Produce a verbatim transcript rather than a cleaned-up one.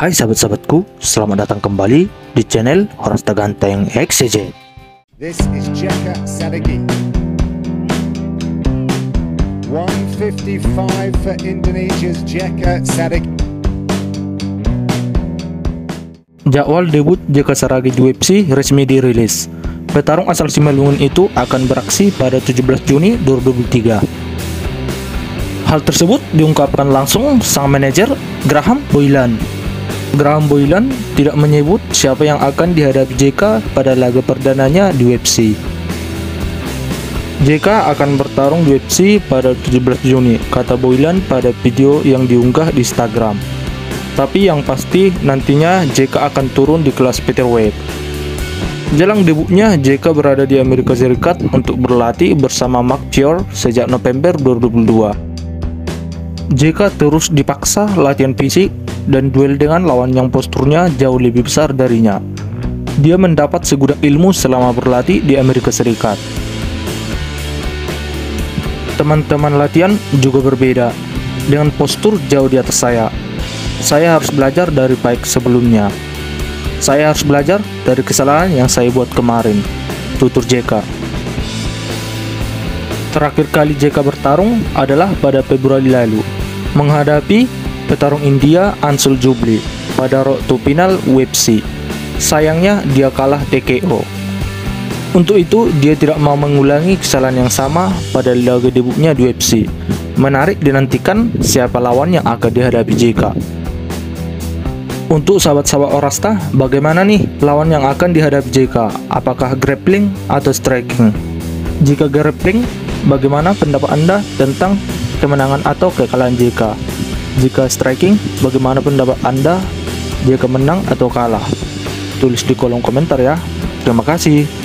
Hai sahabat-sahabatku, selamat datang kembali di channel Horasta Ganteng X Y Z. This is Jeka Saragih. one fifty-five for Indonesia's Jeka Saragih. Jadwal debut Jeka Saragih di U F C resmi dirilis. Petarung asal Simalungun itu akan beraksi pada tujuh belas Juni dua ribu dua puluh tiga. Hal tersebut diungkapkan langsung sang manajer Graham Boylan. Graham Boylan tidak menyebut siapa yang akan dihadapi Jeka pada laga perdananya di U F C. Jeka akan bertarung di U F C pada tujuh belas Juni, kata Boylan pada video yang diunggah di Instagram. Tapi yang pasti nantinya Jeka akan turun di kelas featherweight. Jelang debutnya, Jeka berada di Amerika Serikat untuk berlatih bersama Mark Chior sejak November dua ribu dua puluh dua. Jeka terus dipaksa latihan fisik dan duel dengan lawan yang posturnya jauh lebih besar darinya. Dia mendapat segudang ilmu selama berlatih di Amerika Serikat. Teman-teman latihan juga berbeda, dengan postur jauh di atas saya. Saya harus belajar dari baik sebelumnya. Saya harus belajar dari kesalahan yang saya buat kemarin, tutur Jeka. Terakhir kali Jeka bertarung adalah pada Februari lalu, menghadapi petarung India Anshul Jubli pada road to final U F C. Sayangnya dia kalah T K O. Untuk itu dia tidak mau mengulangi kesalahan yang sama pada laga debutnya di U F C. Menarik dinantikan siapa lawan yang akan dihadapi Jeka. Untuk sahabat-sahabat Horasta, bagaimana nih lawan yang akan dihadapi Jeka? Apakah grappling atau striking? Jika grappling, bagaimana pendapat Anda tentang kemenangan atau kekalahan Jeka? Jika striking, bagaimana pendapat Anda? Jeka menang atau kalah? Tulis di kolom komentar ya. Terima kasih.